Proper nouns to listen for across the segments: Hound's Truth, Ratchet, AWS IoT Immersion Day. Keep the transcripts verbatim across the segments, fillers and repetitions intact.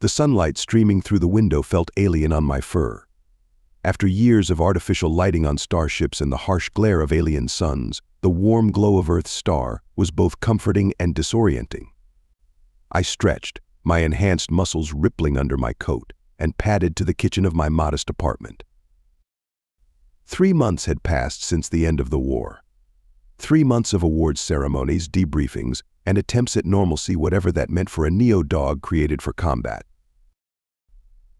The sunlight streaming through the window felt alien on my fur. After years of artificial lighting on starships and the harsh glare of alien suns, the warm glow of Earth's star was both comforting and disorienting. I stretched, my enhanced muscles rippling under my coat, and padded to the kitchen of my modest apartment. Three months had passed since the end of the war. Three months of awards ceremonies, debriefings, and attempts at normalcy, whatever that meant for a neo-dog created for combat.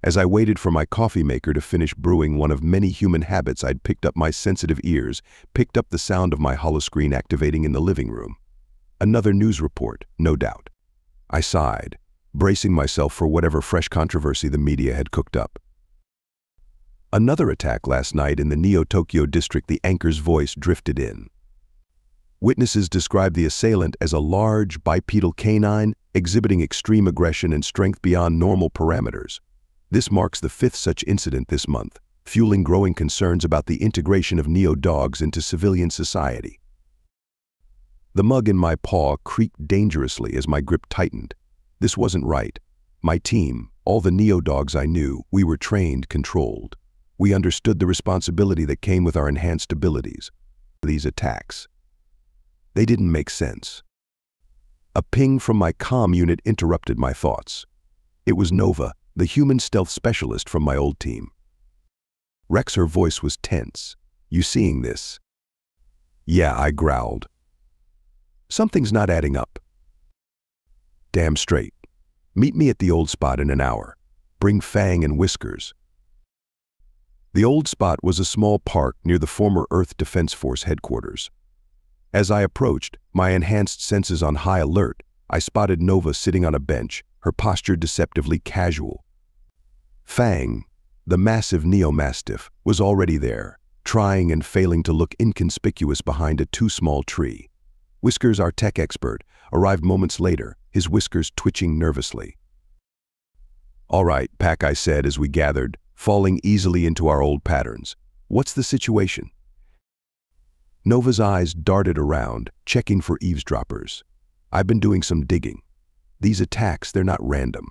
As I waited for my coffee maker to finish brewing one of many human habits, I'd picked up my sensitive ears, picked up the sound of my holoscreen activating in the living room. Another news report, no doubt. I sighed, bracing myself for whatever fresh controversy the media had cooked up. Another attack last night in the Neo-Tokyo district, the anchor's voice drifted in. Witnesses described the assailant as a large, bipedal canine exhibiting extreme aggression and strength beyond normal parameters. This marks the fifth such incident this month, fueling growing concerns about the integration of neo-dogs into civilian society. The mug in my paw creaked dangerously as my grip tightened. This wasn't right. My team, all the neo-dogs I knew, we were trained, controlled. We understood the responsibility that came with our enhanced abilities. These attacks, they didn't make sense. A ping from my comm unit interrupted my thoughts. It was Nova, the human stealth specialist from my old team. Rex, her voice was tense. "You seeing this?" "Yeah," I growled. "Something's not adding up." "Damn straight. Meet me at the old spot in an hour. Bring Fang and Whiskers." The old spot was a small park near the former Earth Defense Force headquarters. As I approached, my enhanced senses on high alert, I spotted Nova sitting on a bench, her posture deceptively casual. Fang, the massive neo-mastiff, was already there, trying and failing to look inconspicuous behind a too small tree. Whiskers, our tech expert, arrived moments later, his whiskers twitching nervously. "All right, Pack," I said as we gathered, falling easily into our old patterns. "What's the situation?" Nova's eyes darted around, checking for eavesdroppers. "I've been doing some digging. These attacks, they're not random.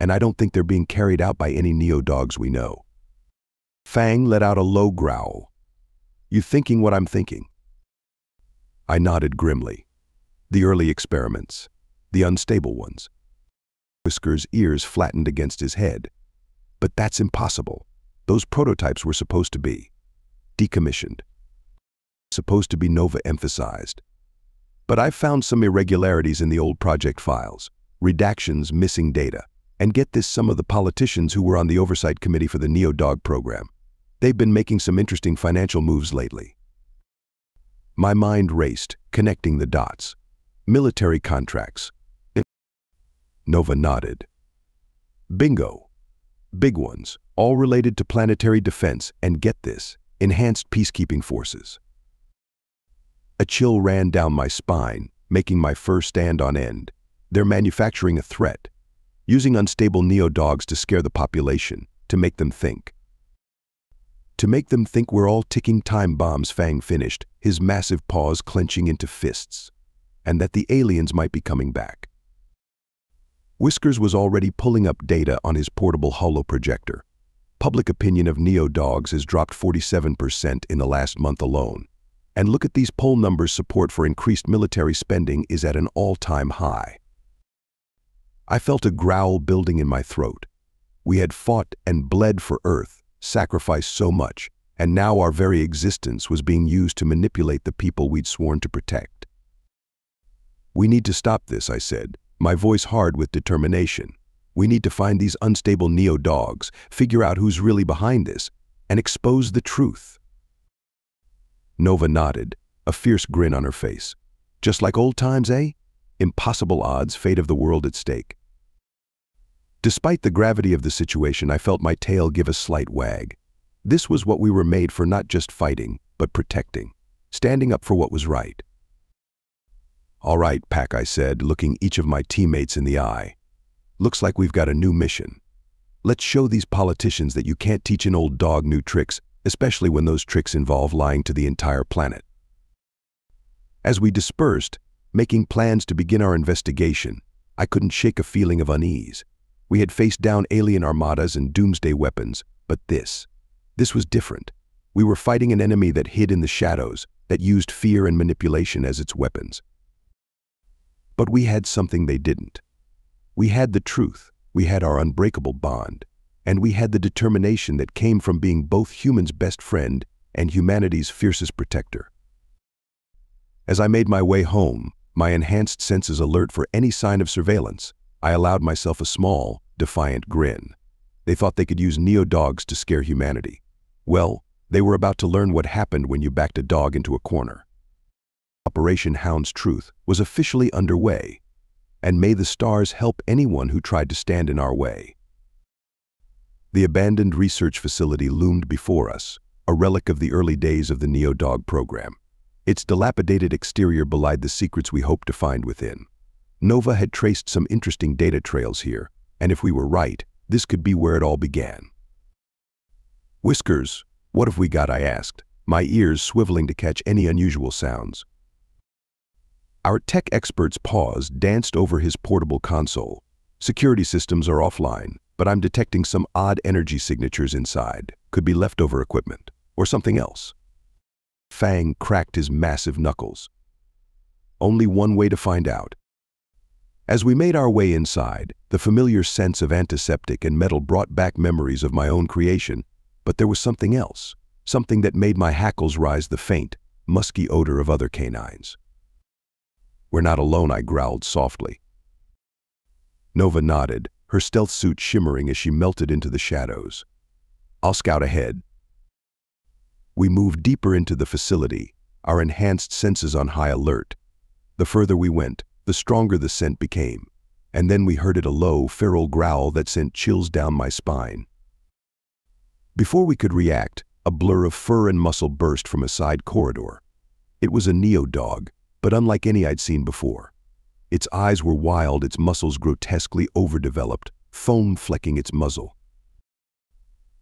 And I don't think they're being carried out by any neo-dogs we know." Fang let out a low growl. "You thinking what I'm thinking?" I nodded grimly. "The early experiments. The unstable ones." Whiskers' ears flattened against his head. "But that's impossible. Those prototypes were supposed to be decommissioned." "Supposed to be," Nova emphasized. "But I've found some irregularities in the old project files, redactions, missing data. And get this, some of the politicians who were on the oversight committee for the Neo-Dog program, they've been making some interesting financial moves lately." My mind raced, connecting the dots. Military contracts. Nova nodded. "Bingo. Big ones, all related to planetary defense and, get this, enhanced peacekeeping forces." A chill ran down my spine, making my fur stand on end. "They're manufacturing a threat, using unstable neo-dogs to scare the population, to make them think. To make them think we're all ticking time bombs," Fang finished, his massive paws clenching into fists, "and that the aliens might be coming back." Whiskers was already pulling up data on his portable holoprojector. "Public opinion of neo-dogs has dropped forty-seven percent in the last month alone. And look at these poll numbers, support for increased military spending is at an all-time high." I felt a growl building in my throat. We had fought and bled for Earth, sacrificed so much, and now our very existence was being used to manipulate the people we'd sworn to protect. "We need to stop this," I said, my voice hard with determination. "We need to find these unstable neo-dogs, figure out who's really behind this, and expose the truth." Nova nodded, a fierce grin on her face. "Just like old times, eh? Impossible odds, fate of the world at stake." Despite the gravity of the situation, I felt my tail give a slight wag. This was what we were made for, not just fighting, but protecting, standing up for what was right. "All right, Pack," I said, looking each of my teammates in the eye. "Looks like we've got a new mission. Let's show these politicians that you can't teach an old dog new tricks, especially when those tricks involve lying to the entire planet." As we dispersed, making plans to begin our investigation, I couldn't shake a feeling of unease. We had faced down alien armadas and doomsday weapons, but this, this was different. We were fighting an enemy that hid in the shadows, that used fear and manipulation as its weapons. But we had something they didn't. We had the truth, we had our unbreakable bond, and we had the determination that came from being both humans' best friend and humanity's fiercest protector. As I made my way home, my enhanced senses alert for any sign of surveillance, I allowed myself a small, defiant grin. They thought they could use neo-dogs to scare humanity. Well, they were about to learn what happened when you backed a dog into a corner. Operation Hound's Truth was officially underway, and may the stars help anyone who tried to stand in our way. The abandoned research facility loomed before us, a relic of the early days of the neo-dog program. Its dilapidated exterior belied the secrets we hoped to find within. Nova had traced some interesting data trails here, and if we were right, this could be where it all began. Whiskers, what have we got? I asked, my ears swiveling to catch any unusual sounds. Our tech expert's paws danced over his portable console. Security systems are offline, but I'm detecting some odd energy signatures inside. Could be leftover equipment, or something else. Fang cracked his massive knuckles. Only one way to find out. As we made our way inside, the familiar sense of antiseptic and metal brought back memories of my own creation, but there was something else, something that made my hackles rise, the faint, musky odor of other canines. We're not alone, I growled softly. Nova nodded, her stealth suit shimmering as she melted into the shadows. I'll scout ahead. We moved deeper into the facility, our enhanced senses on high alert. The further we went, the stronger the scent became, and then we heard it, a low, feral growl that sent chills down my spine. Before we could react, a blur of fur and muscle burst from a side corridor. It was a neo-dog, but unlike any I'd seen before. Its eyes were wild, its muscles grotesquely overdeveloped, foam flecking its muzzle.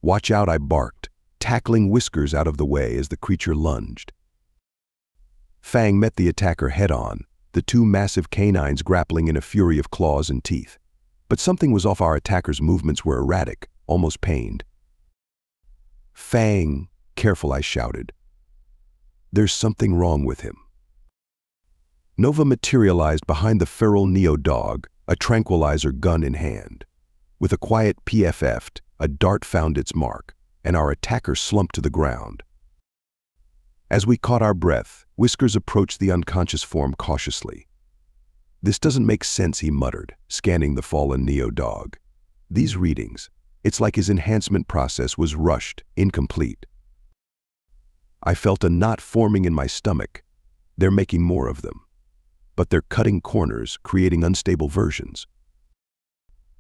Watch out, I barked, tackling Whiskers out of the way as the creature lunged. Fang met the attacker head-on, the two massive canines grappling in a fury of claws and teeth. But something was off. Our attacker's movements were erratic, almost pained. Fang, careful, I shouted. There's something wrong with him. Nova materialized behind the feral neo-dog, a tranquilizer gun in hand. With a quiet P F F, a dart found its mark, and our attacker slumped to the ground. As we caught our breath, Whiskers approached the unconscious form cautiously. This doesn't make sense, he muttered, scanning the fallen neo-dog. These readings, it's like his enhancement process was rushed, incomplete. I felt a knot forming in my stomach. They're making more of them. But they're cutting corners, creating unstable versions.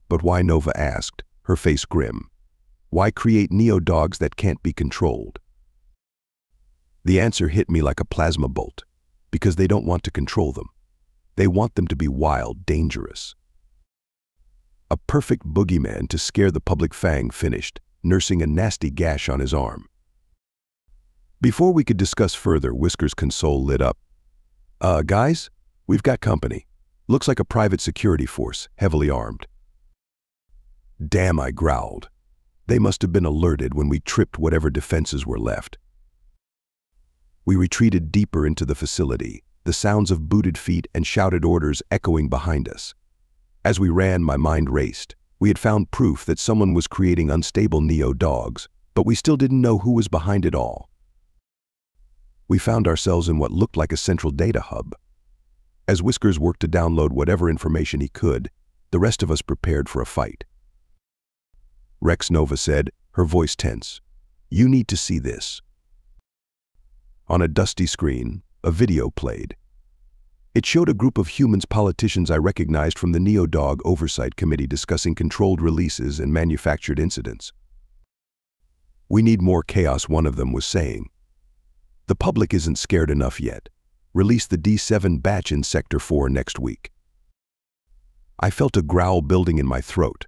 But why? Nova asked, her face grim. Why create neo-dogs that can't be controlled? The answer hit me like a plasma bolt. Because they don't want to control them. They want them to be wild, dangerous. A perfect boogeyman to scare the public, Fang finished, nursing a nasty gash on his arm. Before we could discuss further, Whiskers' console lit up. Uh, guys, we've got company. Looks like a private security force, heavily armed. Damn, I growled. They must have been alerted when we tripped whatever defenses were left. We retreated deeper into the facility, the sounds of booted feet and shouted orders echoing behind us. As we ran, my mind raced. We had found proof that someone was creating unstable neo-dogs, but we still didn't know who was behind it all. We found ourselves in what looked like a central data hub. As Whiskers worked to download whatever information he could, the rest of us prepared for a fight. Rex, Nova said, her voice tense. You need to see this. On a dusty screen, a video played. It showed a group of humans, politicians I recognized from the Neo-Dog Oversight Committee, discussing controlled releases and manufactured incidents. We need more chaos, one of them was saying. The public isn't scared enough yet. Release the D seven batch in Sector four next week. I felt a growl building in my throat.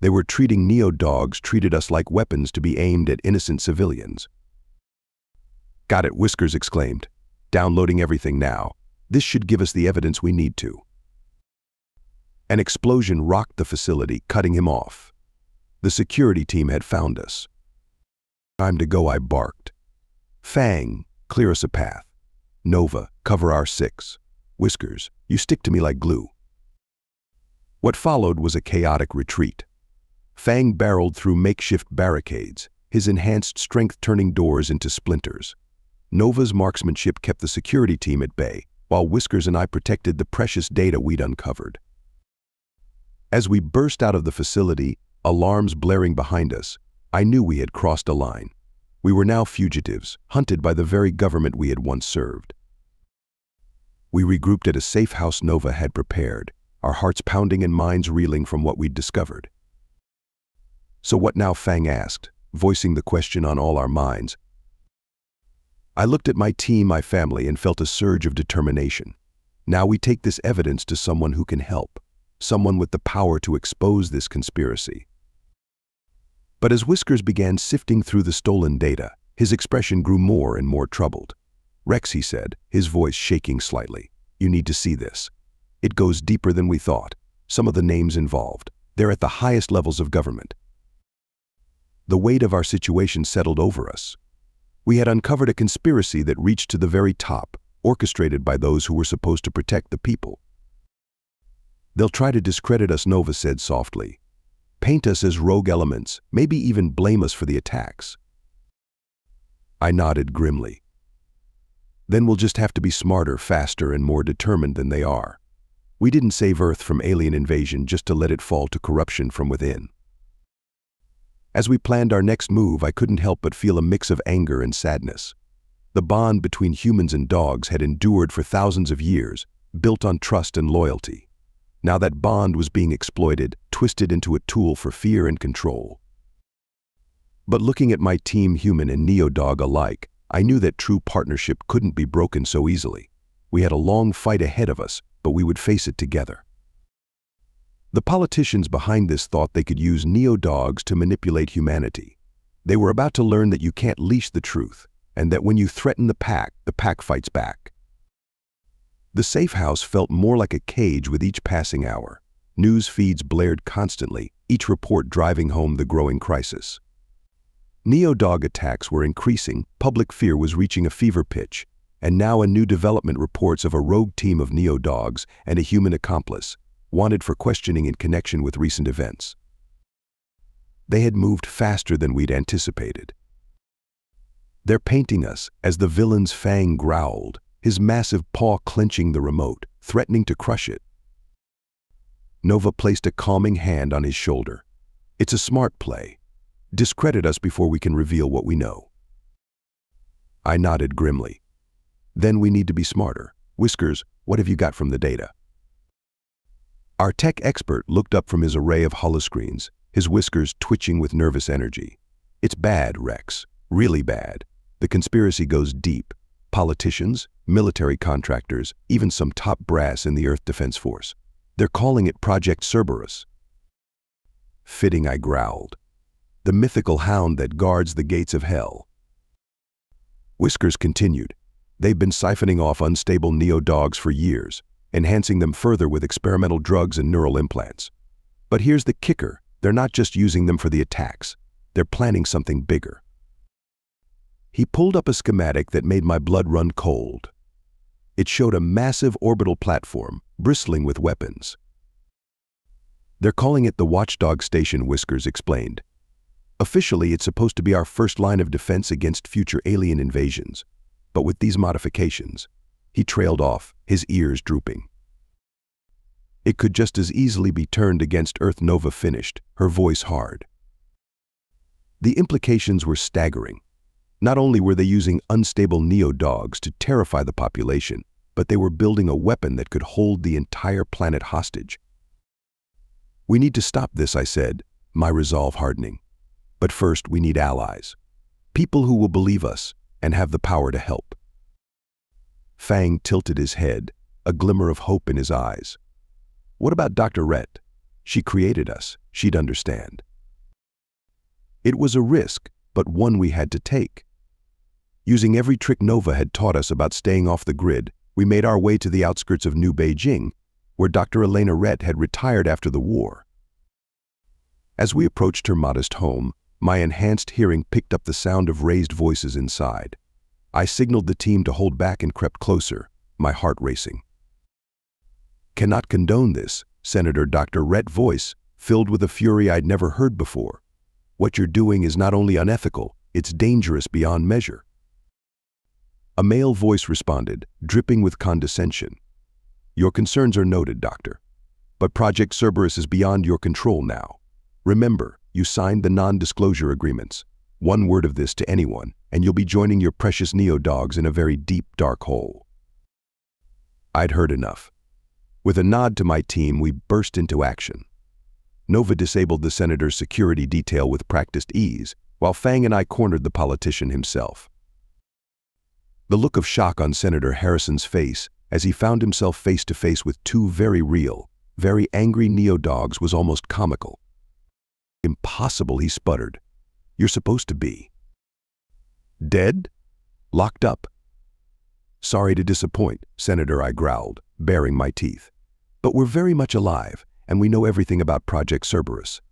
They were treating neo-dogs, treated us like weapons to be aimed at innocent civilians. Got it, Whiskers exclaimed. Downloading everything now. This should give us the evidence we need to. An explosion rocked the facility, cutting him off. The security team had found us. "Time to go," I barked. "Fang, clear us a path. Nova, cover our six. Whiskers, you stick to me like glue." What followed was a chaotic retreat. Fang barreled through makeshift barricades, his enhanced strength turning doors into splinters. Nova's marksmanship kept the security team at bay, while Whiskers and I protected the precious data we'd uncovered. As we burst out of the facility, alarms blaring behind us, I knew we had crossed a line. We were now fugitives, hunted by the very government we had once served. We regrouped at a safe house Nova had prepared, our hearts pounding and minds reeling from what we'd discovered. "So what now?" Fang asked, voicing the question on all our minds. I looked at my team, my family, and felt a surge of determination. Now we take this evidence to someone who can help, someone with the power to expose this conspiracy. But as Whiskers began sifting through the stolen data, his expression grew more and more troubled. "Rex," he said, his voice shaking slightly, "you need to see this. It goes deeper than we thought. Some of the names involved, they're at the highest levels of government." The weight of our situation settled over us. We had uncovered a conspiracy that reached to the very top, orchestrated by those who were supposed to protect the people. "They'll try to discredit us," Nova said softly. "Paint us as rogue elements, maybe even blame us for the attacks." I nodded grimly. "Then we'll just have to be smarter, faster, and more determined than they are. We didn't save Earth from alien invasion just to let it fall to corruption from within." As we planned our next move, I couldn't help but feel a mix of anger and sadness. The bond between humans and dogs had endured for thousands of years, built on trust and loyalty. Now that bond was being exploited, twisted into a tool for fear and control. But looking at my team, human and neo-dog alike, I knew that true partnership couldn't be broken so easily. We had a long fight ahead of us, but we would face it together. The politicians behind this thought they could use neo-dogs to manipulate humanity. They were about to learn that you can't leash the truth, and that when you threaten the pack, the pack fights back. The safe house felt more like a cage with each passing hour. News feeds blared constantly, each report driving home the growing crisis. Neo-dog attacks were increasing, public fear was reaching a fever pitch, and now a new development reports of a rogue team of neo-dogs and a human accomplice, wanted for questioning in connection with recent events. They had moved faster than we'd anticipated. "They're painting us as the villains," Fang growled, his massive paw clenching the remote, threatening to crush it. Nova placed a calming hand on his shoulder. "It's a smart play. Discredit us before we can reveal what we know." I nodded grimly. "Then we need to be smarter. Whiskers, what have you got from the data?" Our tech expert looked up from his array of holoscreens, his whiskers twitching with nervous energy. "It's bad, Rex. Really bad. The conspiracy goes deep. Politicians, military contractors, even some top brass in the Earth Defense Force. They're calling it Project Cerberus." "Fitting," I growled. "The mythical hound that guards the gates of hell." Whiskers continued. "They've been siphoning off unstable neo-dogs for years, enhancing them further with experimental drugs and neural implants. But here's the kicker, they're not just using them for the attacks, they're planning something bigger." He pulled up a schematic that made my blood run cold. It showed a massive orbital platform, bristling with weapons. "They're calling it the Watchdog Station," Whiskers explained. "Officially, it's supposed to be our first line of defense against future alien invasions, but with these modifications..." He trailed off, his ears drooping. "It could just as easily be turned against Earth," Nova finished, her voice hard. The implications were staggering. Not only were they using unstable neo-dogs to terrify the population, but they were building a weapon that could hold the entire planet hostage. "We need to stop this," I said, my resolve hardening. "But first, we need allies. People who will believe us and have the power to help." Fang tilted his head, a glimmer of hope in his eyes. "What about Doctor Rhett? She created us, she'd understand." It was a risk, but one we had to take. Using every trick Nova had taught us about staying off the grid, we made our way to the outskirts of New Beijing, where Doctor Elena Rhett had retired after the war. As we approached her modest home, my enhanced hearing picked up the sound of raised voices inside. I signaled the team to hold back and crept closer, my heart racing. "Cannot condone this," Senator Doctor Rhett's voice, filled with a fury I'd never heard before. "What you're doing is not only unethical, it's dangerous beyond measure." A male voice responded, dripping with condescension. "Your concerns are noted, Doctor. But Project Cerberus is beyond your control now. Remember, you signed the non-disclosure agreements. One word of this to anyone, and you'll be joining your precious neo-dogs in a very deep, dark hole." I'd heard enough. With a nod to my team, we burst into action. Nova disabled the senator's security detail with practiced ease, while Fang and I cornered the politician himself. The look of shock on Senator Harrison's face as he found himself face to face with two very real, very angry neo-dogs was almost comical. "Impossible," he sputtered. "You're supposed to be dead? Locked up?" "Sorry to disappoint, Senator," I growled, baring my teeth. "But we're very much alive, and we know everything about Project Cerberus."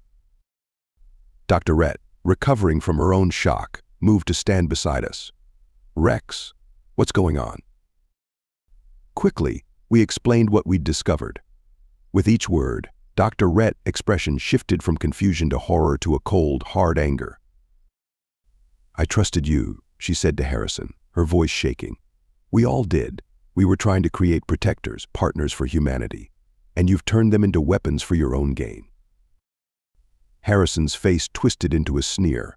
Doctor Rhett, recovering from her own shock, moved to stand beside us. "Rex, what's going on?" Quickly, we explained what we'd discovered. With each word, Doctor Rhett's expression shifted from confusion to horror to a cold, hard anger. "I trusted you," she said to Harrison, her voice shaking. "We all did. We were trying to create protectors, partners for humanity. And you've turned them into weapons for your own gain." Harrison's face twisted into a sneer.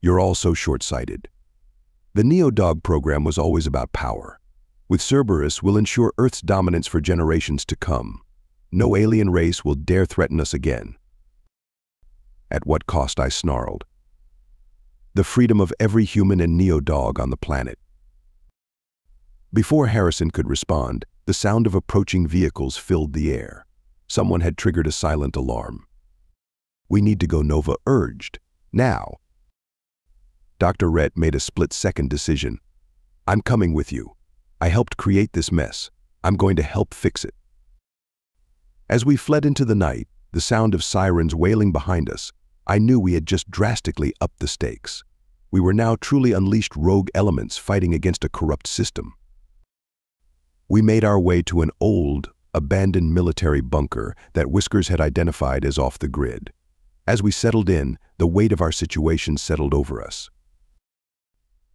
"You're all so short-sighted. The Neo-Dog program was always about power. With Cerberus, we'll ensure Earth's dominance for generations to come. No alien race will dare threaten us again." "At what cost?" I snarled. "The freedom of every human and Neo-Dog on the planet." Before Harrison could respond, the sound of approaching vehicles filled the air. Someone had triggered a silent alarm. "We need to go," Nova urged. "Now." Doctor Rhett made a split-second decision. "I'm coming with you. I helped create this mess. I'm going to help fix it." As we fled into the night, the sound of sirens wailing behind us, I knew we had just drastically upped the stakes. We were now truly unleashed rogue elements fighting against a corrupt system. We made our way to an old, abandoned military bunker that Whiskers had identified as off the grid. As we settled in, the weight of our situation settled over us.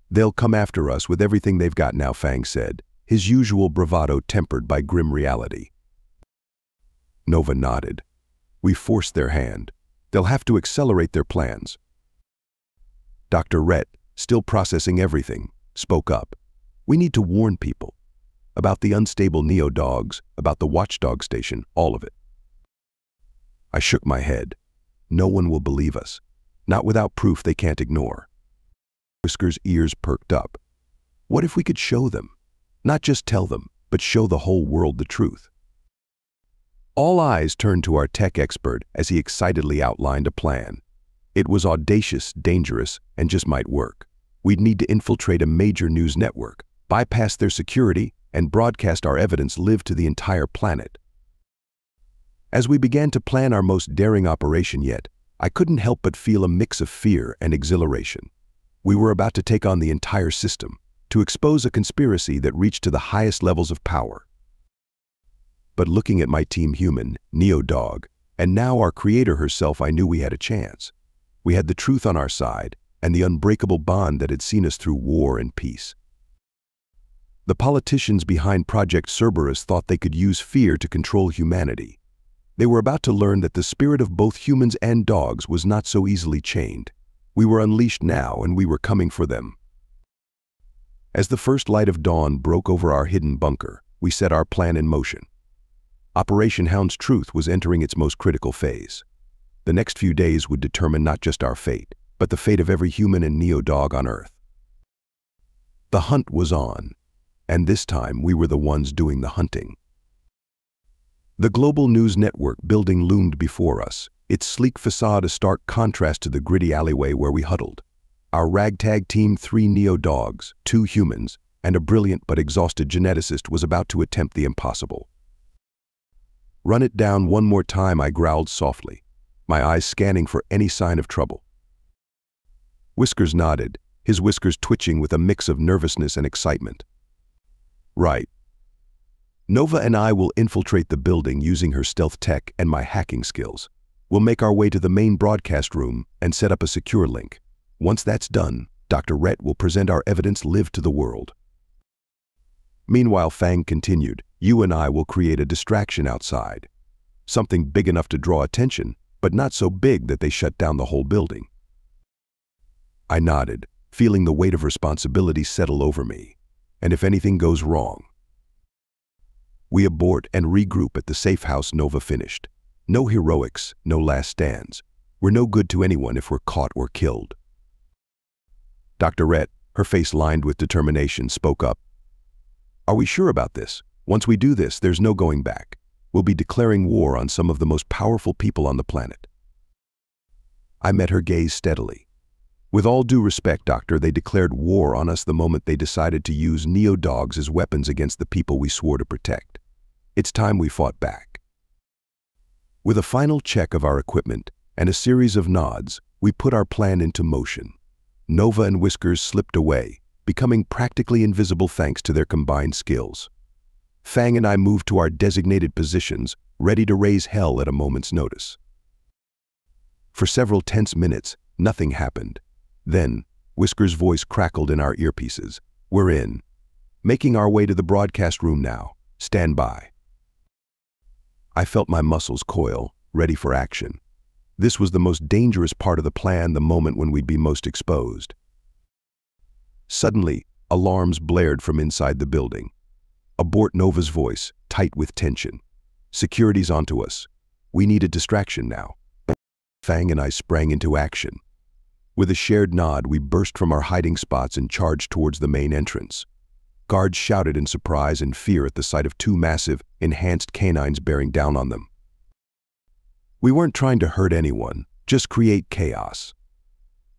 "They'll come after us with everything they've got now," Fang said, his usual bravado tempered by grim reality. Nova nodded. "We forced their hand. They'll have to accelerate their plans." Doctor Rhett, still processing everything, spoke up. "We need to warn people. About the unstable neo-dogs, about the watchdog station, all of it." I shook my head. "No one will believe us. Not without proof they can't ignore." Whiskers' ears perked up. "What if we could show them? Not just tell them, but show the whole world the truth." All eyes turned to our tech expert as he excitedly outlined a plan. It was audacious, dangerous, and just might work. We'd need to infiltrate a major news network, bypass their security, and broadcast our evidence live to the entire planet. As we began to plan our most daring operation yet, I couldn't help but feel a mix of fear and exhilaration. We were about to take on the entire system, to expose a conspiracy that reached to the highest levels of power. But looking at my team human, Neo-Dog, and now our creator herself, I knew we had a chance. We had the truth on our side and the unbreakable bond that had seen us through war and peace. The politicians behind Project Cerberus thought they could use fear to control humanity. They were about to learn that the spirit of both humans and dogs was not so easily chained. We were unleashed now, and we were coming for them. As the first light of dawn broke over our hidden bunker, we set our plan in motion. Operation Hound's Truth was entering its most critical phase. The next few days would determine not just our fate, but the fate of every human and neo-dog on Earth. The hunt was on. And this time, we were the ones doing the hunting. The global news network building loomed before us, its sleek facade a stark contrast to the gritty alleyway where we huddled. Our ragtag team, three neo-dogs, two humans, and a brilliant but exhausted geneticist was about to attempt the impossible. "Run it down one more time," I growled softly, my eyes scanning for any sign of trouble. Whiskers nodded, his whiskers twitching with a mix of nervousness and excitement. "Right. Nova and I will infiltrate the building using her stealth tech and my hacking skills. We'll make our way to the main broadcast room and set up a secure link. Once that's done, Doctor Rhett will present our evidence live to the world." Meanwhile, Fang continued, "You and I will create a distraction outside. Something big enough to draw attention, but not so big that they shut down the whole building." I nodded, feeling the weight of responsibility settle over me. And if anything goes wrong? We abort and regroup at the safe house, Nova finished. No heroics, no last stands. We're no good to anyone if we're caught or killed. Doctor Rhett, her face lined with determination, spoke up. "Are we sure about this? Once we do this, there's no going back. We'll be declaring war on some of the most powerful people on the planet." I met her gaze steadily. "With all due respect, Doctor, they declared war on us the moment they decided to use neo-dogs as weapons against the people we swore to protect. It's time we fought back." With a final check of our equipment and a series of nods, we put our plan into motion. Nova and Whiskers slipped away, becoming practically invisible thanks to their combined skills. Fang and I moved to our designated positions, ready to raise hell at a moment's notice. For several tense minutes, nothing happened. Then, Whiskers' voice crackled in our earpieces. "We're in. Making our way to the broadcast room now. Stand by." I felt my muscles coil, ready for action. This was the most dangerous part of the plan, the moment when we'd be most exposed. Suddenly, alarms blared from inside the building. Abort, Nova's voice, tight with tension. "Security's onto us. We need a distraction now." Fang and I sprang into action. With a shared nod, we burst from our hiding spots and charged towards the main entrance. Guards shouted in surprise and fear at the sight of two massive, enhanced canines bearing down on them. We weren't trying to hurt anyone, just create chaos.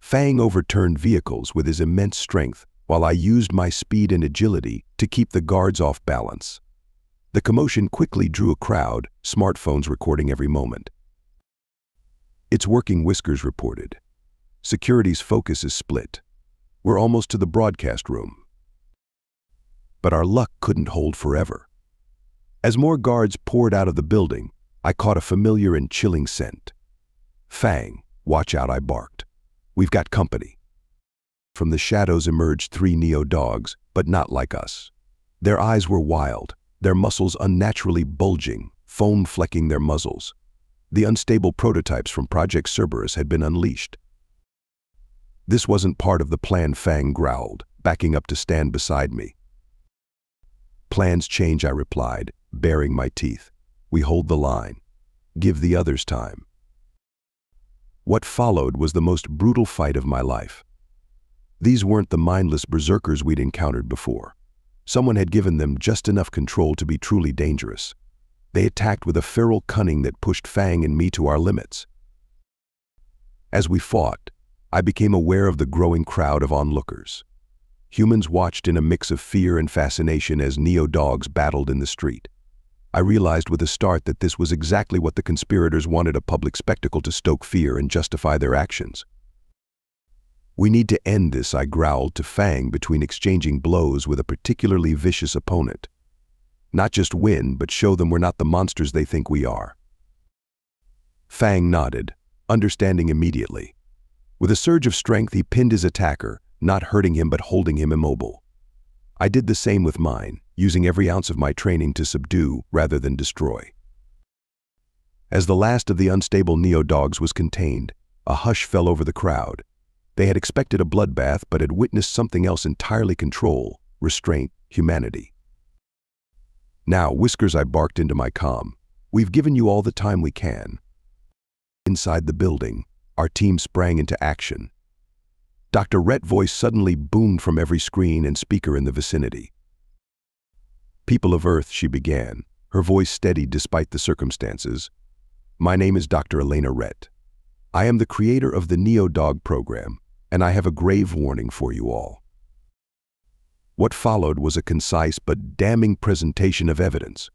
Fang overturned vehicles with his immense strength, while I used my speed and agility to keep the guards off balance. The commotion quickly drew a crowd, smartphones recording every moment. "It's working," Whiskers reported. "Security's focus is split. We're almost to the broadcast room." But our luck couldn't hold forever. As more guards poured out of the building, I caught a familiar and chilling scent. "Fang, watch out," I barked. "We've got company." From the shadows emerged three neo-dogs, but not like us. Their eyes were wild, their muscles unnaturally bulging, foam flecking their muzzles. The unstable prototypes from Project Cerberus had been unleashed. "This wasn't part of the plan," Fang growled, backing up to stand beside me. "Plans change," I replied, baring my teeth. "We hold the line. Give the others time." What followed was the most brutal fight of my life. These weren't the mindless berserkers we'd encountered before. Someone had given them just enough control to be truly dangerous. They attacked with a feral cunning that pushed Fang and me to our limits. As we fought, I became aware of the growing crowd of onlookers. Humans watched in a mix of fear and fascination as neo-dogs battled in the street. I realized with a start that this was exactly what the conspirators wanted, a public spectacle to stoke fear and justify their actions. "We need to end this," I growled to Fang between exchanging blows with a particularly vicious opponent. "Not just win, but show them we're not the monsters they think we are." Fang nodded, understanding immediately. With a surge of strength, he pinned his attacker, not hurting him but holding him immobile. I did the same with mine, using every ounce of my training to subdue rather than destroy. As the last of the unstable neo-dogs was contained, a hush fell over the crowd. They had expected a bloodbath but had witnessed something else entirely: control, restraint, humanity. "Now, Whiskers," I barked into my comm, "we've given you all the time we can." Inside the building, our team sprang into action. Doctor Rhett's voice suddenly boomed from every screen and speaker in the vicinity. "People of Earth," she began, her voice steady despite the circumstances. "My name is Doctor Elena Rhett. I am the creator of the Neo-Dog program, and I have a grave warning for you all." What followed was a concise but damning presentation of evidence.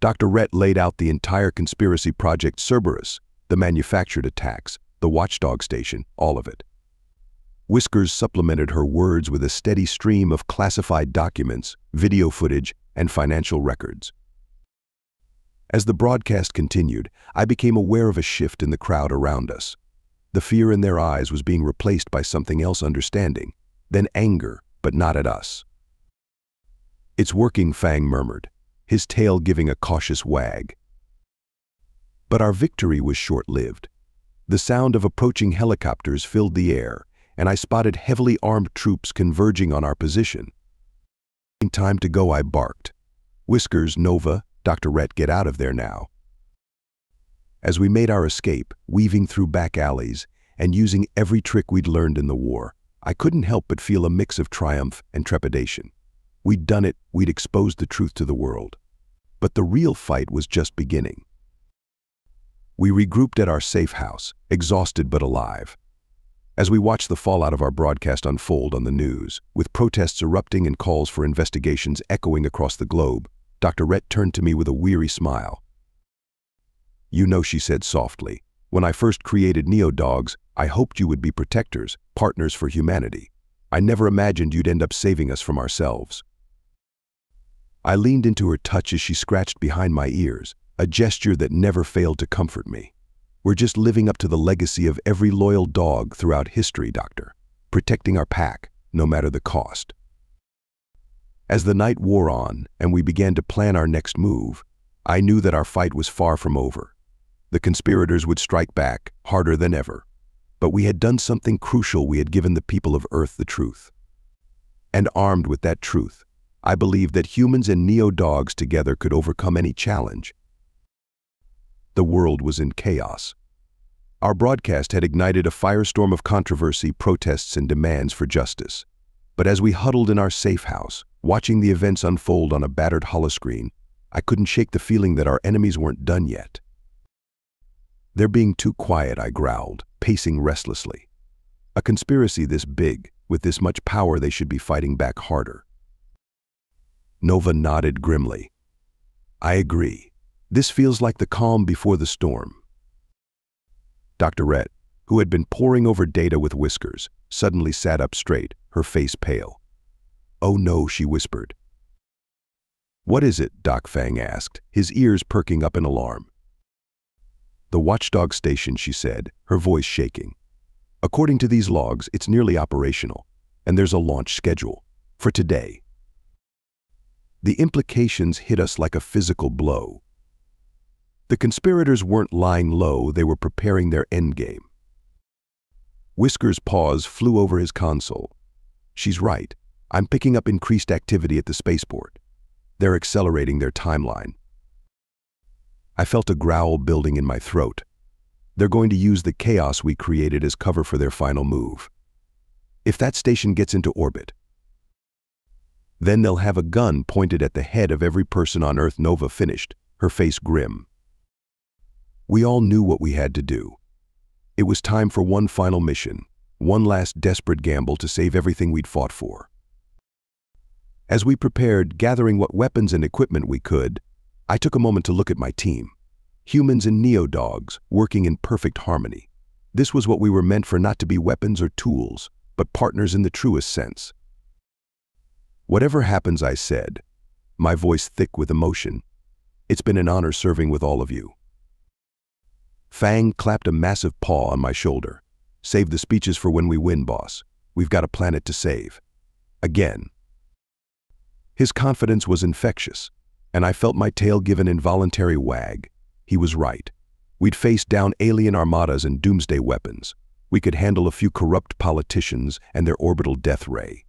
Doctor Rhett laid out the entire conspiracy project Cerberus, the manufactured attacks, the watchdog station, all of it. Whiskers supplemented her words with a steady stream of classified documents, video footage, and financial records. As the broadcast continued, I became aware of a shift in the crowd around us. The fear in their eyes was being replaced by something else understanding, then anger, but not at us. "It's working," Fang murmured, his tail giving a cautious wag. But our victory was short-lived. The sound of approaching helicopters filled the air, and I spotted heavily armed troops converging on our position. "In time to go," I barked. "Whiskers, Nova, Doctor Rhett, get out of there now." As we made our escape, weaving through back alleys and using every trick we'd learned in the war, I couldn't help but feel a mix of triumph and trepidation. We'd done it, we'd exposed the truth to the world. But the real fight was just beginning. We regrouped at our safe house, exhausted but alive. As we watched the fallout of our broadcast unfold on the news, with protests erupting and calls for investigations echoing across the globe, Doctor Rhett turned to me with a weary smile. "You know," she said softly, "when I first created Neo-Dogs, I hoped you would be protectors, partners for humanity. I never imagined you'd end up saving us from ourselves." I leaned into her touch as she scratched behind my ears, a gesture that never failed to comfort me. "We're just living up to the legacy of every loyal dog throughout history, Doctor, protecting our pack, no matter the cost." As the night wore on and we began to plan our next move, I knew that our fight was far from over. The conspirators would strike back, harder than ever. But we had done something crucial. We had given the people of Earth the truth. And armed with that truth, I believed that humans and Neo-Dogs together could overcome any challenge. The world was in chaos. Our broadcast had ignited a firestorm of controversy, protests, and demands for justice. But as we huddled in our safe house, watching the events unfold on a battered holoscreen, I couldn't shake the feeling that our enemies weren't done yet. "They're being too quiet," I growled, pacing restlessly. "A conspiracy this big, with this much power, they should be fighting back harder." Nova nodded grimly. "I agree. This feels like the calm before the storm." Doctor Rhett, who had been poring over data with Whiskers, suddenly sat up straight, her face pale. "Oh no," she whispered. "What is it?" Doc Fang asked, his ears perking up in alarm. "The watchdog station," she said, her voice shaking. "According to these logs, it's nearly operational, and there's a launch schedule for today." The implications hit us like a physical blow. The conspirators weren't lying low, they were preparing their endgame. Whiskers' paws flew over his console. "She's right. I'm picking up increased activity at the spaceport. They're accelerating their timeline." I felt a growl building in my throat. "They're going to use the chaos we created as cover for their final move. If that station gets into orbit, then they'll have a gun pointed at the head of every person on Earth," Nova finished, her face grim. We all knew what we had to do. It was time for one final mission, one last desperate gamble to save everything we'd fought for. As we prepared, gathering what weapons and equipment we could, I took a moment to look at my team. Humans and Neo-Dogs, working in perfect harmony. This was what we were meant for, not to be weapons or tools, but partners in the truest sense. "Whatever happens," I said, my voice thick with emotion, "it's been an honor serving with all of you." Fang clapped a massive paw on my shoulder. "Save the speeches for when we win, boss. We've got a planet to save. Again." His confidence was infectious, and I felt my tail give an involuntary wag. He was right. We'd faced down alien armadas and doomsday weapons. We could handle a few corrupt politicians and their orbital death ray.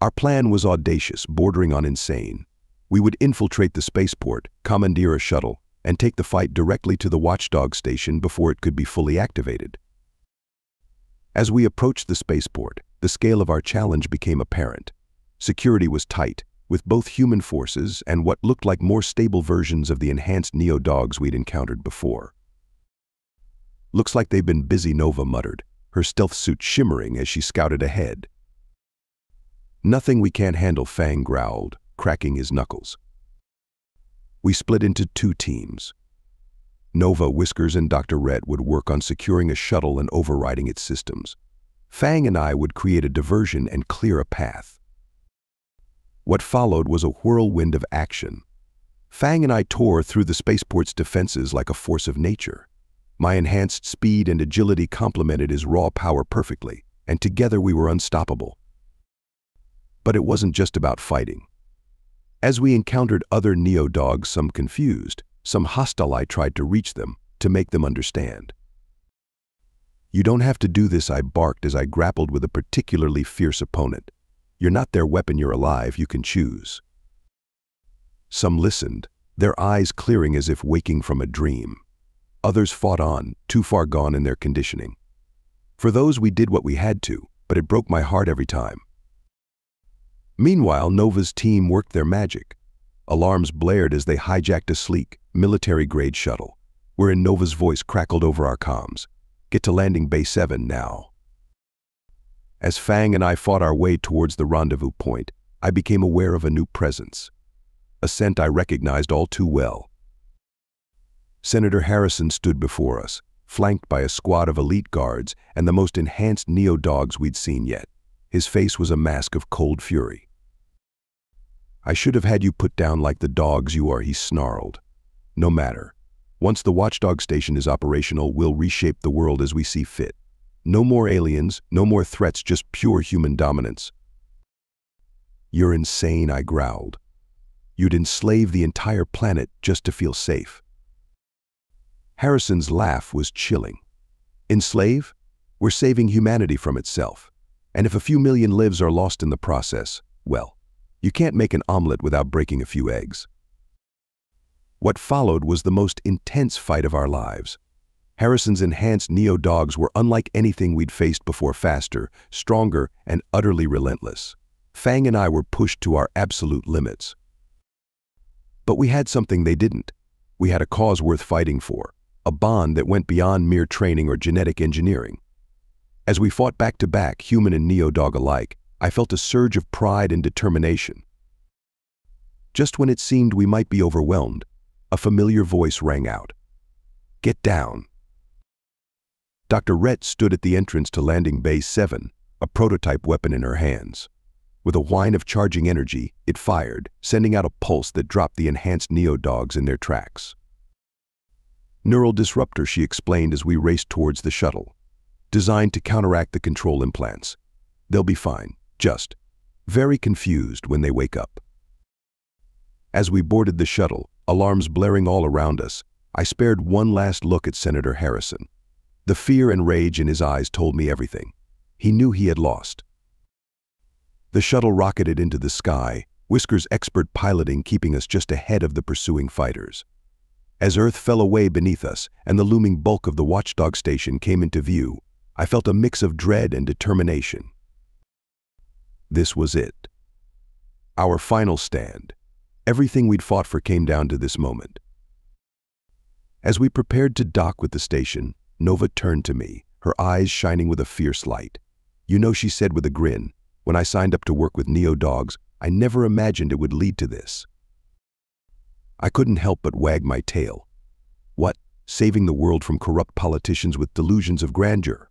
Our plan was audacious, bordering on insane. We would infiltrate the spaceport, commandeer a shuttle, and take the fight directly to the watchdog station before it could be fully activated. As we approached the spaceport, the scale of our challenge became apparent. Security was tight, with both human forces and what looked like more stable versions of the enhanced Neo-Dogs we'd encountered before. "Looks like they've been busy," Nova muttered, her stealth suit shimmering as she scouted ahead. "Nothing we can't handle," Fang growled, cracking his knuckles. we split into two teams. Nova, Whiskers, and Doctor Red would work on securing a shuttle and overriding its systems. Fang and I would create a diversion and clear a path. What followed was a whirlwind of action. Fang and I tore through the spaceport's defenses like a force of nature. My enhanced speed and agility complemented his raw power perfectly, and together we were unstoppable. But it wasn't just about fighting. As we encountered other Neo-Dogs, some confused, some hostile, I tried to reach them, to make them understand. "You don't have to do this," I barked as I grappled with a particularly fierce opponent. "You're not their weapon, you're alive, you can choose." Some listened, their eyes clearing as if waking from a dream. Others fought on, too far gone in their conditioning. For those, we did what we had to, but it broke my heart every time. Meanwhile, Nova's team worked their magic. Alarms blared as they hijacked a sleek, military-grade shuttle, wherein Nova's voice crackled over our comms. "Get to landing bay seven now." As Fang and I fought our way towards the rendezvous point, I became aware of a new presence. A scent I recognized all too well. Senator Harrison stood before us, flanked by a squad of elite guards and the most enhanced Neo-Dogs we'd seen yet. His face was a mask of cold fury. "I should have had you put down like the dogs you are," he snarled. "No matter. Once the watchdog station is operational, we'll reshape the world as we see fit. No more aliens, no more threats, just pure human dominance." "You're insane," I growled. "You'd enslave the entire planet just to feel safe." Harrison's laugh was chilling. "Enslave? We're saving humanity from itself. And if a few million lives are lost in the process, well, you can't make an omelet without breaking a few eggs." What followed was the most intense fight of our lives. Harrison's enhanced Neo-Dogs were unlike anything we'd faced before, faster, stronger, and utterly relentless. Fang and I were pushed to our absolute limits. But we had something they didn't. We had a cause worth fighting for, a bond that went beyond mere training or genetic engineering. As we fought back to back, human and Neo-Dog alike, I felt a surge of pride and determination. Just when it seemed we might be overwhelmed, a familiar voice rang out. "Get down." Doctor Rhett stood at the entrance to landing bay seven, a prototype weapon in her hands. With a whine of charging energy, it fired, sending out a pulse that dropped the enhanced Neo-Dogs in their tracks. "Neural disruptor," she explained as we raced towards the shuttle. "Designed to counteract the control implants. They'll be fine, just very confused when they wake up." As we boarded the shuttle, alarms blaring all around us, I spared one last look at Senator Harrison. The fear and rage in his eyes told me everything. He knew he had lost. The shuttle rocketed into the sky, Whiskers' expert piloting, keeping us just ahead of the pursuing fighters. As Earth fell away beneath us and the looming bulk of the watchdog station came into view, I felt a mix of dread and determination. This was it. Our final stand. Everything we'd fought for came down to this moment. As we prepared to dock with the station, Nova turned to me, her eyes shining with a fierce light. "You know," she said with a grin, "when I signed up to work with Neo-Dogs, I never imagined it would lead to this." I couldn't help but wag my tail. What? Saving the world from corrupt politicians with delusions of grandeur?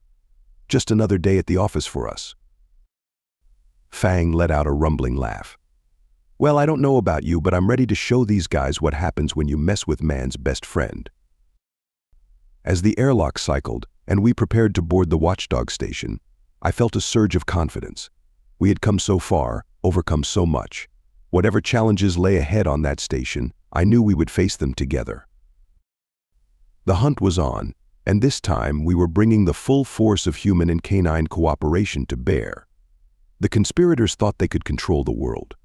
Just another day at the office for us. Fang let out a rumbling laugh. "Well, I don't know about you, but I'm ready to show these guys what happens when you mess with man's best friend." As the airlock cycled and we prepared to board the watchdog station, I felt a surge of confidence. We had come so far, overcome so much. Whatever challenges lay ahead on that station, I knew we would face them together. The hunt was on, and this time we were bringing the full force of human and canine cooperation to bear. The conspirators thought they could control the world.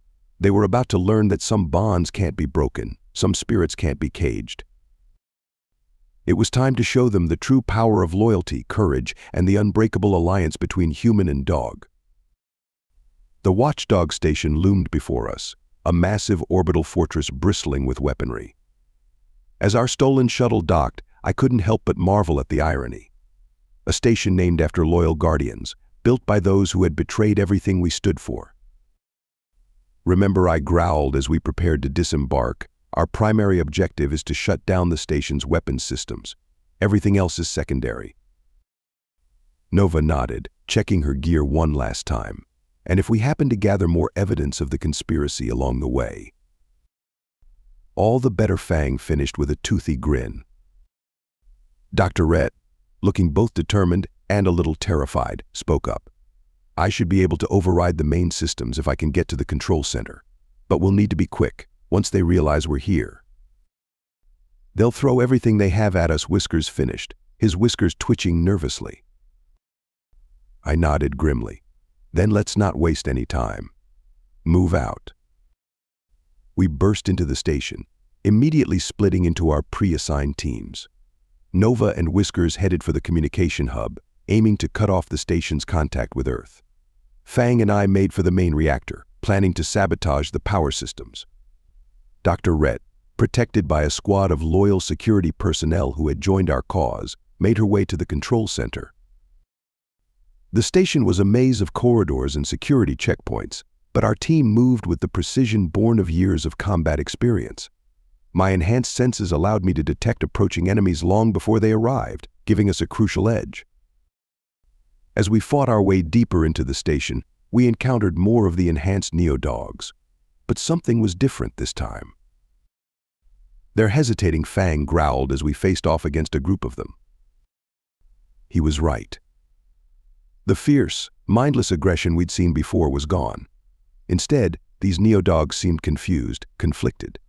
They were about to learn that some bonds can't be broken, some spirits can't be caged. It was time to show them the true power of loyalty, courage, and the unbreakable alliance between human and dog. The watchdog station loomed before us, a massive orbital fortress bristling with weaponry. As our stolen shuttle docked, I couldn't help but marvel at the irony. A station named after loyal guardians, built by those who had betrayed everything we stood for. "Remember," I growled as we prepared to disembark, Our primary objective is to shut down the station's weapons systems. Everything else is secondary. Nova nodded, checking her gear one last time. And if we happen to gather more evidence of the conspiracy along the way. All the better, Fang finished with a toothy grin. Doctor Rhett, looking both determined and a little terrified, spoke up. I should be able to override the main systems if I can get to the control center, but we'll need to be quick once they realize we're here. They'll throw everything they have at us, Whiskers finished, his whiskers twitching nervously. I nodded grimly. Then let's not waste any time. Move out. We burst into the station, immediately splitting into our pre-assigned teams. Nova and Whiskers headed for the communication hub, aiming to cut off the station's contact with Earth. Fang and I made for the main reactor, planning to sabotage the power systems. Doctor Rhett, protected by a squad of loyal security personnel who had joined our cause, made her way to the control center. The station was a maze of corridors and security checkpoints, but our team moved with the precision born of years of combat experience. My enhanced senses allowed me to detect approaching enemies long before they arrived, giving us a crucial edge. As we fought our way deeper into the station, we encountered more of the enhanced Neo-Dogs, but something was different this time. Their hesitating Fang growled as we faced off against a group of them. He was right. The fierce, mindless aggression we'd seen before was gone. Instead, these Neo-Dogs seemed confused, conflicted.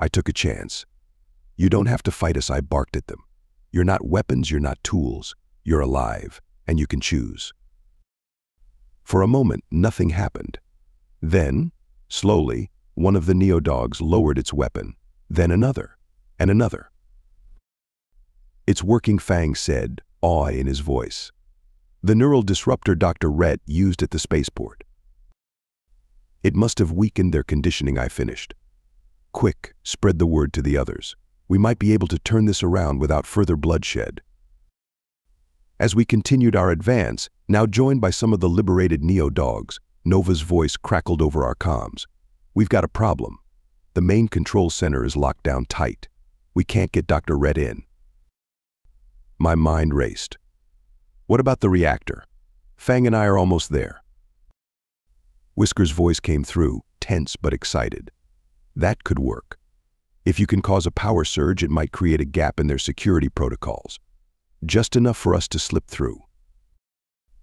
I took a chance. You don't have to fight us, I barked at them. You're not weapons, you're not tools. You're alive, and you can choose. For a moment, nothing happened. Then, slowly, one of the Neo-Dogs lowered its weapon, then another, and another. It's working, Fang said, awe in his voice. The neural disruptor Doctor Rhett used at the spaceport. It must have weakened their conditioning, I finished. Quick, spread the word to the others. We might be able to turn this around without further bloodshed. As we continued our advance, now joined by some of the liberated Neo-Dogs, Nova's voice crackled over our comms. We've got a problem. The main control center is locked down tight. We can't get Doctor Rhett in. My mind raced. What about the reactor? Fang and I are almost there. Whiskers' voice came through, tense but excited. That could work. If you can cause a power surge, it might create a gap in their security protocols. Just enough for us to slip through.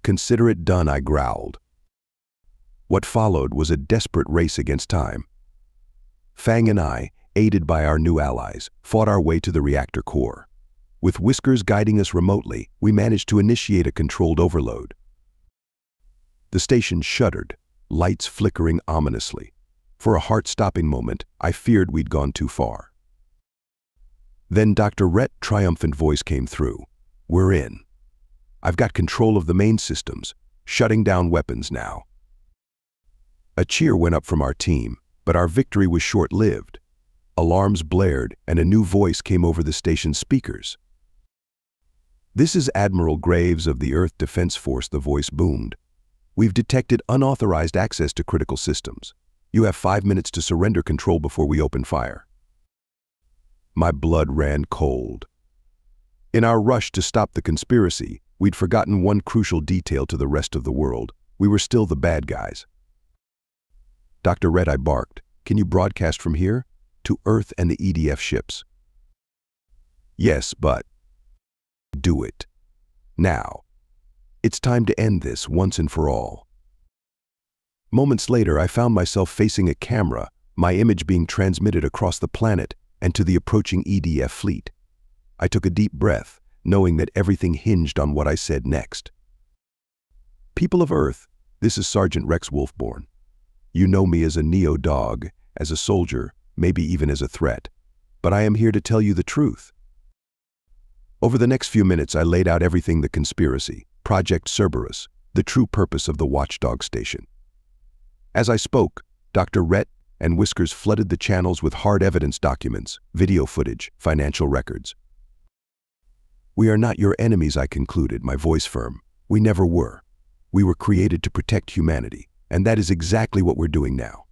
Consider it done, I growled. What followed was a desperate race against time. Fang and I, aided by our new allies, fought our way to the reactor core. With Whiskers guiding us remotely, we managed to initiate a controlled overload. The station shuddered, lights flickering ominously. For a heart-stopping moment, I feared we'd gone too far. Then Doctor Rhett's triumphant voice came through. We're in. I've got control of the main systems, shutting down weapons now. A cheer went up from our team, but our victory was short-lived. Alarms blared, and a new voice came over the station's speakers. This is Admiral Graves of the Earth Defense Force, the voice boomed. We've detected unauthorized access to critical systems. You have five minutes to surrender control before we open fire. My blood ran cold. In our rush to stop the conspiracy, we'd forgotten one crucial detail to the rest of the world. We were still the bad guys. Doctor Rhett, I barked. Can you broadcast from here? To Earth and the E D F ships. Yes, but... do it. Now. It's time to end this once and for all. Moments later, I found myself facing a camera, my image being transmitted across the planet and to the approaching E D F fleet. I took a deep breath, knowing that everything hinged on what I said next. People of Earth, this is Sergeant Rex Wolfborn. You know me as a Neo-Dog, as a soldier, maybe even as a threat, but I am here to tell you the truth. Over the next few minutes, I laid out everything: the conspiracy, Project Cerberus, the true purpose of the watchdog station. As I spoke, Doctor Rhett and Whiskers flooded the channels with hard evidence documents, video footage, financial records. We are not your enemies, I concluded, my voice firm. We never were. We were created to protect humanity, and that is exactly what we're doing now.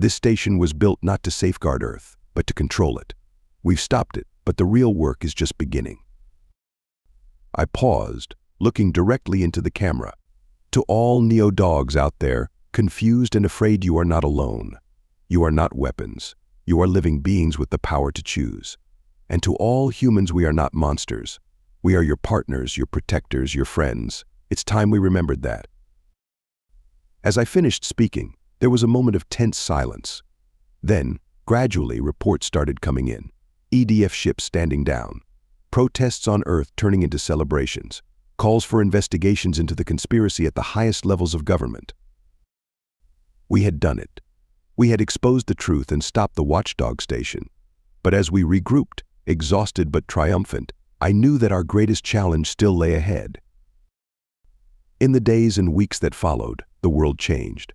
This station was built not to safeguard Earth, but to control it. We've stopped it, but the real work is just beginning. I paused, looking directly into the camera. To all neo-dogs out there, confused and afraid, you are not alone. You are not weapons. You are living beings with the power to choose. And to all humans, we are not monsters. We are your partners, your protectors, your friends. It's time we remembered that. As I finished speaking, there was a moment of tense silence. Then, gradually, reports started coming in. E D F ships standing down. Protests on Earth turning into celebrations. Calls for investigations into the conspiracy at the highest levels of government. We had done it. We had exposed the truth and stopped the watchdog station. But as we regrouped, exhausted but triumphant, I knew that our greatest challenge still lay ahead. In the days and weeks that followed, the world changed.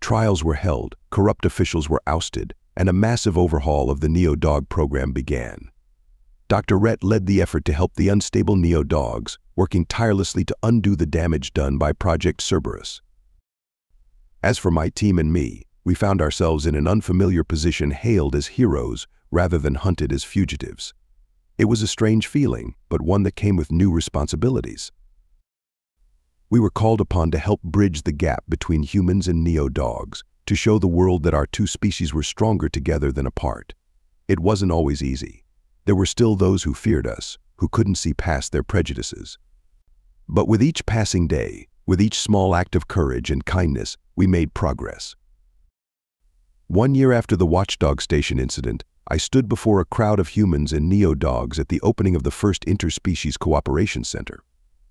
Trials were held, corrupt officials were ousted, and a massive overhaul of the Neo-Dog program began. Doctor Rhett led the effort to help the unstable Neo-Dogs, working tirelessly to undo the damage done by Project Cerberus. As for my team and me, we found ourselves in an unfamiliar position, hailed as heroes rather than hunted as fugitives. It was a strange feeling, but one that came with new responsibilities. We were called upon to help bridge the gap between humans and Neo-Dogs, to show the world that our two species were stronger together than apart. It wasn't always easy. There were still those who feared us, who couldn't see past their prejudices. But with each passing day, with each small act of courage and kindness, we made progress. One year after the Watchdog Station incident, I stood before a crowd of humans and Neo-Dogs at the opening of the first Interspecies Cooperation Center.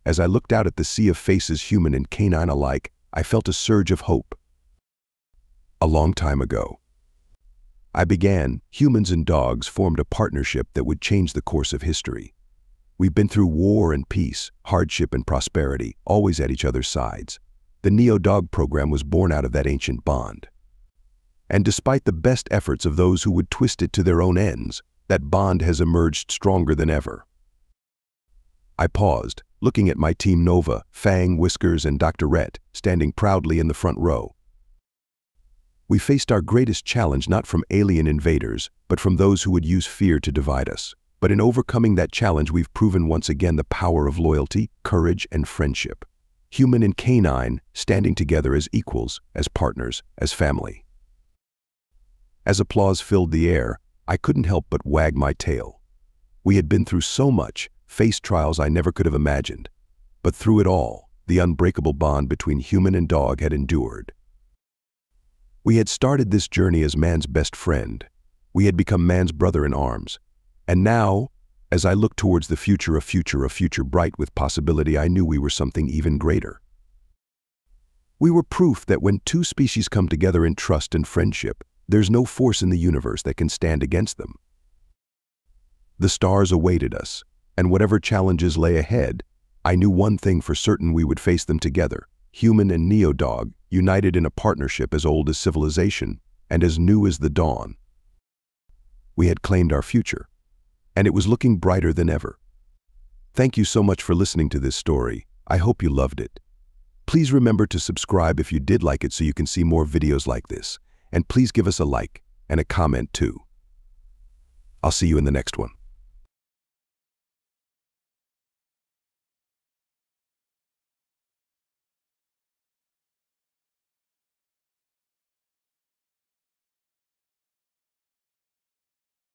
As I looked out at the sea of faces, human and canine alike, I felt a surge of hope. A long time ago, I began, humans and dogs formed a partnership that would change the course of history. We've been through war and peace, hardship and prosperity, always at each other's sides. The Neo-Dog program was born out of that ancient bond. And despite the best efforts of those who would twist it to their own ends, that bond has emerged stronger than ever. I paused, looking at my team: Nova, Fang, Whiskers, and Doctor Rhett, standing proudly in the front row. We faced our greatest challenge not from alien invaders, but from those who would use fear to divide us. But in overcoming that challenge, we've proven once again the power of loyalty, courage, and friendship. Human and canine, standing together as equals, as partners, as family. As applause filled the air, I couldn't help but wag my tail. We had been through so much, faced trials I never could have imagined. But through it all, the unbreakable bond between human and dog had endured. We had started this journey as man's best friend. We had become man's brother in arms. And now, as I looked towards the future, a future, a future bright with possibility, I knew we were something even greater. We were proof that when two species come together in trust and friendship, there's no force in the universe that can stand against them. The stars awaited us, and whatever challenges lay ahead, I knew one thing for certain: we would face them together, human and Neo-Dog, united in a partnership as old as civilization and as new as the dawn. We had claimed our future, and it was looking brighter than ever. Thank you so much for listening to this story. I hope you loved it. Please remember to subscribe if you did like it so you can see more videos like this. And please give us a like and a comment too. I'll see you in the next one.